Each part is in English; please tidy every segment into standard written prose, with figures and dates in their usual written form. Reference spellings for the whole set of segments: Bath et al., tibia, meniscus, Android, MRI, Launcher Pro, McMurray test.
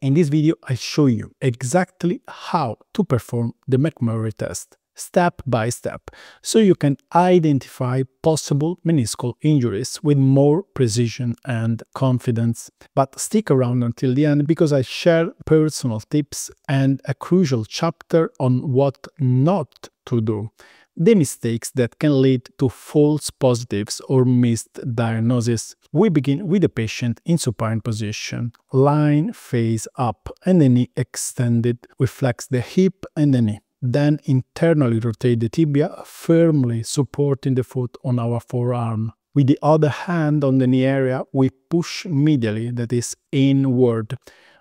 In this video, I show you exactly how to perform the McMurray test, step by step, so you can identify possible meniscal injuries with more precision and confidence. But stick around until the end because I share personal tips and a crucial chapter on what not to do, the mistakes that can lead to false positives or missed diagnosis. We begin with the patient in supine position, lying face up and the knee extended. We flex the hip and the knee. Then internally rotate the tibia, firmly supporting the foot on our forearm. With the other hand on the knee area, we push medially, that is inward,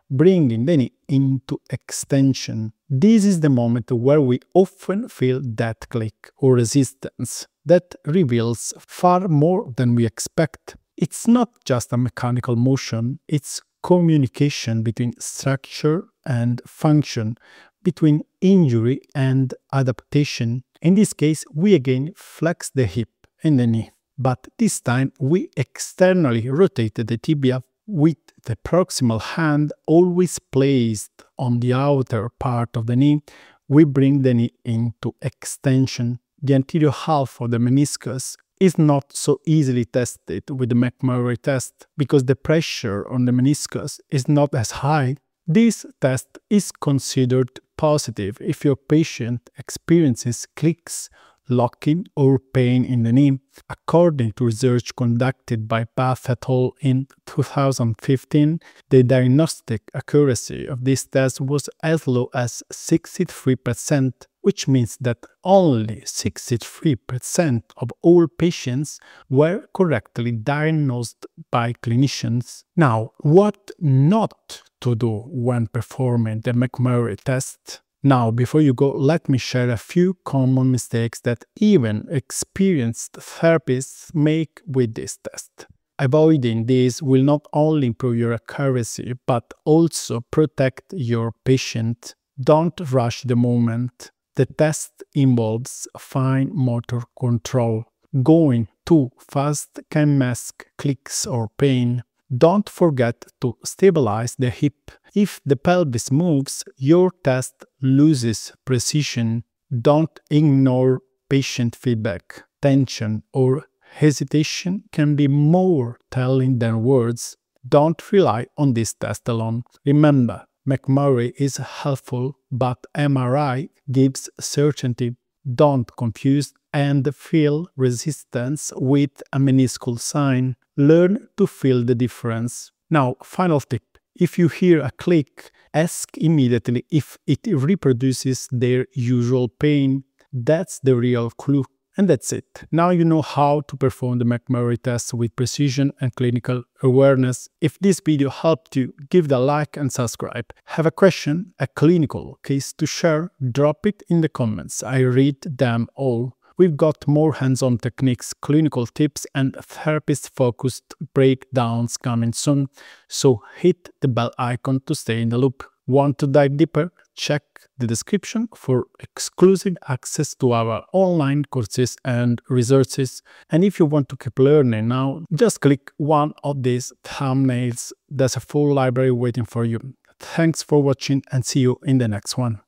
bringing the knee into extension. This is the moment where we often feel that click or resistance that reveals far more than we expect. It's not just a mechanical motion, it's communication between structure and function, between injury and adaptation. In this case, we again flex the hip and the knee, but this time we externally rotated the tibia with the proximal hand always placed on the outer part of the knee. We bring the knee into extension. The anterior half of the meniscus is not so easily tested with the McMurray test because the pressure on the meniscus is not as high. This test is considered positive if your patient experiences clicks, locking or pain in the knee. According to research conducted by Bath et al. In 2015, the diagnostic accuracy of this test was as low as 63%, which means that only 63% of all patients were correctly diagnosed by clinicians. Now, what not to do when performing the McMurray test? Now, before you go, let me share a few common mistakes that even experienced therapists make with this test. Avoiding these will not only improve your accuracy, but also protect your patient. Don't rush the moment. The test involves fine motor control. Going too fast can mask clicks or pain. Don't forget to stabilize the hip. If the pelvis moves, your test loses precision. Don't ignore patient feedback. Tension or hesitation can be more telling than words. Don't rely on this test alone. Remember, McMurray is helpful, but MRI gives certainty. Don't confuse and feel resistance with a meniscal sign. Learn to feel the difference. Now, final tip. If you hear a click, ask immediately if it reproduces their usual pain. That's the real clue. And that's it. Now you know how to perform the McMurray test with precision and clinical awareness. If this video helped you, give it a like and subscribe. Have a question, a clinical case to share? Drop it in the comments. I read them all. We've got more hands-on techniques, clinical tips and therapist-focused breakdowns coming soon, so hit the bell icon to stay in the loop. Want to dive deeper? Check the description for exclusive access to our online courses and resources. And if you want to keep learning now, just click one of these thumbnails. There's a full library waiting for you. Thanks for watching and see you in the next one.